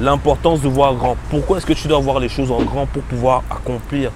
l'importance de voir grand. Pourquoi est-ce que tu dois voir les choses en grand pour pouvoir accomplir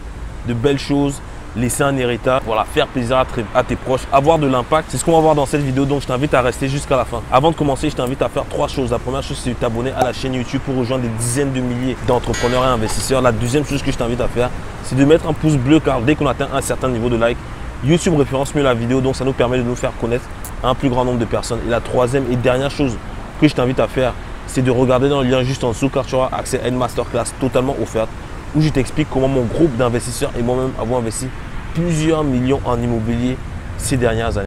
de belles choses, laisser un héritage, voilà, faire plaisir à tes proches, avoir de l'impact. C'est ce qu'on va voir dans cette vidéo, donc je t'invite à rester jusqu'à la fin. Avant de commencer, je t'invite à faire trois choses. La première chose, c'est de t'abonner à la chaîne YouTube pour rejoindre des dizaines de milliers d'entrepreneurs et investisseurs. La deuxième chose que je t'invite à faire, c'est de mettre un pouce bleu, car dès qu'on atteint un certain niveau de like, YouTube référence mieux la vidéo, donc ça nous permet de nous faire connaître à un plus grand nombre de personnes. Et la troisième et dernière chose que je t'invite à faire, c'est de regarder dans le lien juste en dessous, car tu auras accès à une masterclass totalement offerte où je t'explique comment mon groupe d'investisseurs et moi-même avons investi plusieurs millions en immobilier ces dernières années.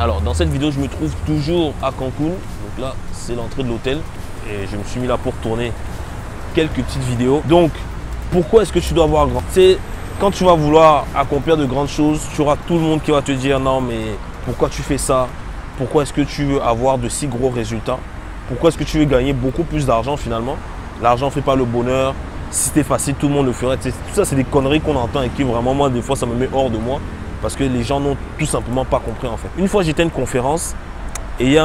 Alors dans cette vidéo, je me trouve toujours à Cancun, donc là c'est l'entrée de l'hôtel. Et je me suis mis là pour tourner quelques petites vidéos. Donc, pourquoi est-ce que tu dois voir grand? C'est quand tu vas vouloir accomplir de grandes choses, tu auras tout le monde qui va te dire non, mais pourquoi tu fais ça? Pourquoi est-ce que tu veux avoir de si gros résultats? Pourquoi est-ce que tu veux gagner beaucoup plus d'argent finalement? L'argent ne fait pas le bonheur. Si c'était facile, tout le monde le ferait. Tout ça, c'est des conneries qu'on entend et qui vraiment, moi, des fois, ça me met hors de moi parce que les gens n'ont tout simplement pas compris en fait. Une fois, j'étais à une conférence. Et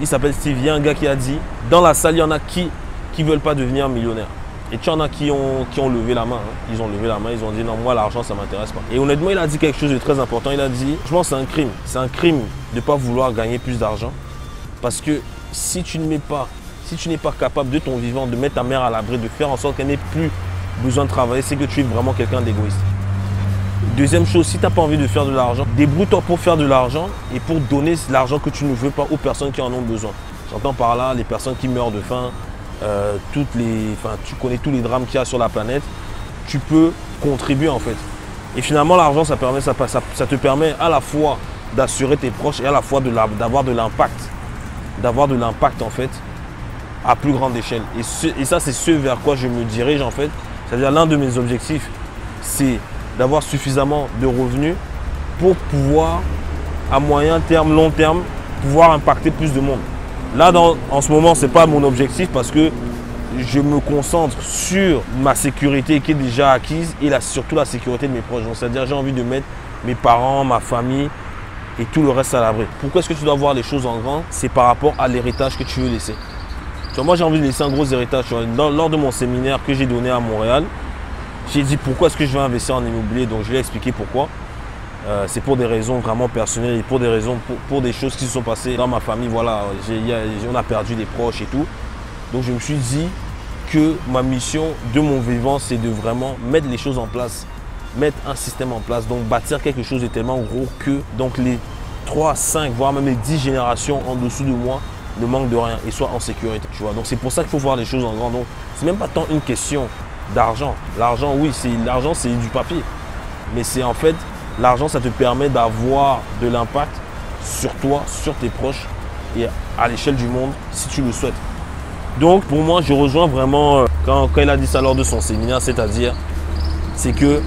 il s'appelle Steve, il y a un gars qui a dit, dans la salle, il y en a qui ne veulent pas devenir millionnaire. Et tu en as qui ont levé la main. Hein. Ils ont levé la main, ils ont dit, non, moi, l'argent, ça ne m'intéresse pas. Et honnêtement, il a dit quelque chose de très important. Il a dit, je pense que c'est un crime. C'est un crime de ne pas vouloir gagner plus d'argent. Parce que si tu n'es pas capable de ton vivant, de mettre ta mère à l'abri, de faire en sorte qu'elle n'ait plus besoin de travailler, c'est que tu es vraiment quelqu'un d'égoïste. Deuxième chose, si tu n'as pas envie de faire de l'argent, débrouille-toi pour faire de l'argent et pour donner l'argent que tu ne veux pas aux personnes qui en ont besoin. J'entends par là les personnes qui meurent de faim, tu connais tous les drames qu'il y a sur la planète. Tu peux contribuer en fait. Et finalement, l'argent, ça te permet à la fois d'assurer tes proches et à la fois d'avoir de l'impact. D'avoir de l'impact en fait à plus grande échelle. Et ça, c'est ce vers quoi je me dirige en fait. C'est-à-dire l'un de mes objectifs, c'est d'avoir suffisamment de revenus pour pouvoir, à moyen terme, long terme, pouvoir impacter plus de monde. Là, en ce moment, ce n'est pas mon objectif parce que je me concentre sur ma sécurité qui est déjà acquise et surtout la sécurité de mes proches. C'est-à-dire j'ai envie de mettre mes parents, ma famille et tout le reste à l'abri. Pourquoi est-ce que tu dois voir les choses en grand? C'est par rapport à l'héritage que tu veux laisser. Tu vois, moi, j'ai envie de laisser un gros héritage. Lors de mon séminaire que j'ai donné à Montréal, j'ai dit pourquoi est-ce que je vais investir en immobilier, donc je lui ai expliqué pourquoi. C'est pour des raisons vraiment personnelles et pour des raisons, pour des choses qui se sont passées dans ma famille. Voilà, on a perdu des proches et tout. Donc je me suis dit que ma mission de mon vivant, c'est de vraiment mettre les choses en place, mettre un système en place, donc bâtir quelque chose de tellement gros que donc les 3, 5, voire même les 10 générations en dessous de moi ne manquent de rien et soient en sécurité. Tu vois. Donc c'est pour ça qu'il faut voir les choses en grand. Donc c'est même pas tant une question d'argent. L'argent, oui, l'argent, c'est du papier. Mais c'est en fait, l'argent, ça te permet d'avoir de l'impact sur toi, sur tes proches et à l'échelle du monde, si tu le souhaites. Donc, pour moi, je rejoins vraiment quand il a dit ça lors de son séminaire, c'est-à-dire, c'est que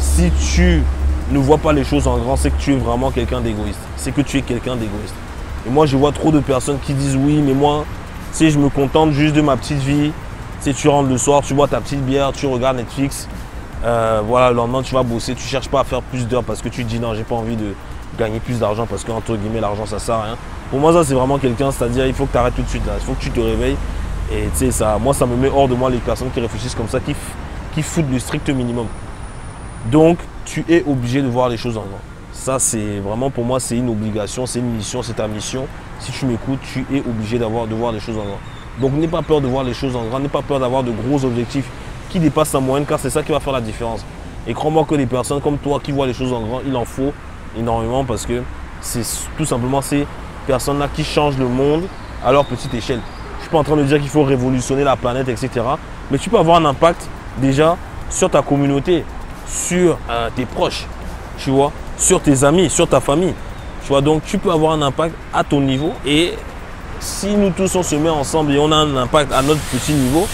si tu ne vois pas les choses en grand, c'est que tu es vraiment quelqu'un d'égoïste. C'est que tu es quelqu'un d'égoïste. Et moi, je vois trop de personnes qui disent, oui, mais moi, si je me contente juste de ma petite vie, si tu rentres le soir, tu bois ta petite bière, tu regardes Netflix, voilà, le lendemain tu vas bosser, tu ne cherches pas à faire plus d'heures parce que tu te dis non, j'ai pas envie de gagner plus d'argent parce qu'entre guillemets, l'argent ça sert à rien. Pour moi, ça c'est vraiment quelqu'un, c'est-à-dire il faut que tu arrêtes tout de suite, là. Il faut que tu te réveilles. Et tu sais, ça, moi ça me met hors de moi les personnes qui réfléchissent comme ça, qui foutent le strict minimum. Donc, tu es obligé de voir les choses en grand. Ça, c'est vraiment pour moi, c'est une obligation, c'est une mission, c'est ta mission. Si tu m'écoutes, tu es obligé de voir les choses en grand. Donc n'aie pas peur de voir les choses en grand, n'aie pas peur d'avoir de gros objectifs qui dépassent la moyenne, car c'est ça qui va faire la différence. Et crois-moi que les personnes comme toi qui voient les choses en grand, il en faut énormément parce que c'est tout simplement ces personnes-là qui changent le monde à leur petite échelle. Je ne suis pas en train de dire qu'il faut révolutionner la planète, etc. Mais tu peux avoir un impact déjà sur ta communauté, sur tes proches, tu vois, sur tes amis, sur ta famille. Tu vois, donc tu peux avoir un impact à ton niveau et... Si nous tous on se met ensemble et on a un impact à notre petit niveau,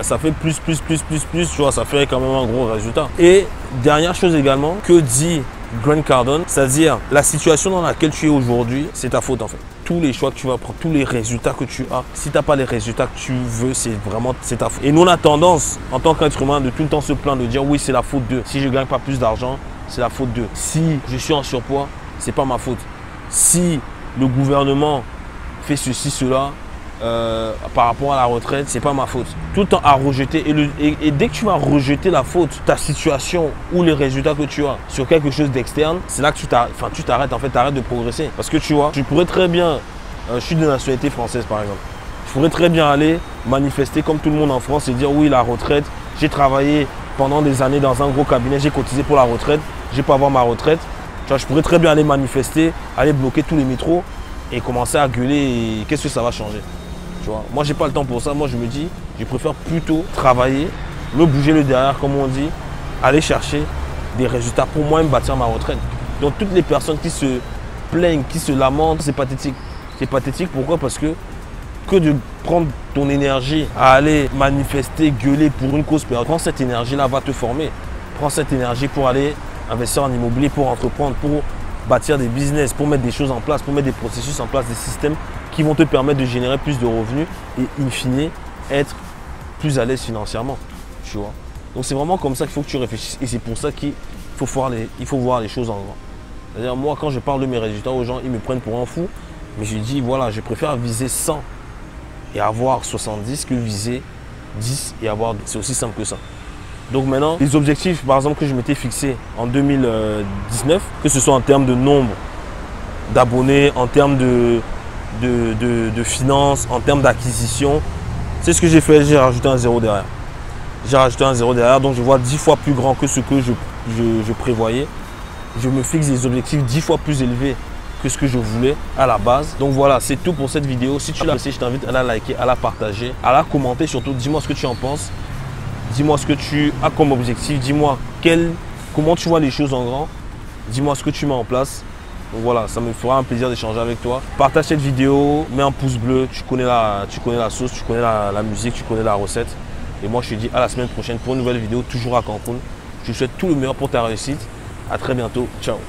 ça fait plus, tu vois, ça fait quand même un gros résultat. Et dernière chose également, que dit Grant Cardone, c'est-à-dire la situation dans laquelle tu es aujourd'hui, c'est ta faute en fait. Tous les choix que tu vas prendre, tous les résultats que tu as, si tu n'as pas les résultats que tu veux, c'est vraiment ta faute. Et nous, on a tendance, en tant qu'être humain, de tout le temps se plaindre, de dire oui, c'est la faute d'eux. Si je ne gagne pas plus d'argent, c'est la faute d'eux. Si je suis en surpoids, c'est pas ma faute. Si le gouvernement fait ceci, cela, par rapport à la retraite, c'est pas ma faute. Tout le temps à rejeter. Et dès que tu vas rejeter la faute, ta situation ou les résultats que tu as sur quelque chose d'externe, c'est là que tu t'arrêtes. En fait, tu arrêtes de progresser. Parce que tu vois, tu pourrais très bien, je suis de nationalité française par exemple, je pourrais très bien aller manifester comme tout le monde en France et dire oui, la retraite, j'ai travaillé pendant des années dans un gros cabinet, j'ai cotisé pour la retraite, j'ai pas avoir ma retraite. Tu vois, je pourrais très bien aller manifester, aller bloquer tous les métros et commencer à gueuler. Qu'est-ce que ça va changer? Tu vois, moi, j'ai pas le temps pour ça. Moi, je me dis, je préfère plutôt travailler, me bouger le derrière, comme on dit, aller chercher des résultats pour moi et me bâtir ma retraite. Donc, toutes les personnes qui se plaignent, qui se lamentent, c'est pathétique. C'est pathétique, pourquoi? Parce que de prendre ton énergie à aller manifester, gueuler pour une cause, prends cette énergie-là, va te former. Prends cette énergie pour aller investir en immobilier, pour entreprendre, pour bâtir des business, pour mettre des choses en place, pour mettre des processus en place, des systèmes qui vont te permettre de générer plus de revenus et in fine être plus à l'aise financièrement, tu vois. Donc c'est vraiment comme ça qu'il faut que tu réfléchisses et c'est pour ça qu'il faut voir les choses en grand. C'est-à-dire moi quand je parle de mes résultats aux gens, ils me prennent pour un fou, mais je dis voilà, je préfère viser 100 et avoir 70 que viser 10 et avoir… C'est aussi simple que ça. Donc maintenant, les objectifs par exemple que je m'étais fixé en 2019, que ce soit en termes de nombre d'abonnés, en termes de finances, en termes d'acquisition, c'est ce que j'ai fait, j'ai rajouté un zéro derrière. J'ai rajouté un zéro derrière, donc je vois 10 fois plus grand que ce que je prévoyais. Je me fixe des objectifs 10 fois plus élevés que ce que je voulais à la base. Donc voilà, c'est tout pour cette vidéo. Si tu l'as appréciée, je t'invite à la liker, à la partager, à la commenter. Surtout, dis-moi ce que tu en penses. Dis-moi ce que tu as comme objectif. Dis-moi comment tu vois les choses en grand. Dis-moi ce que tu mets en place. Donc voilà, ça me fera un plaisir d'échanger avec toi. Partage cette vidéo, mets un pouce bleu. Tu connais la sauce, tu connais la musique, tu connais la recette. Et moi, je te dis à la semaine prochaine pour une nouvelle vidéo, toujours à Cancun. Je te souhaite tout le meilleur pour ta réussite. À très bientôt. Ciao.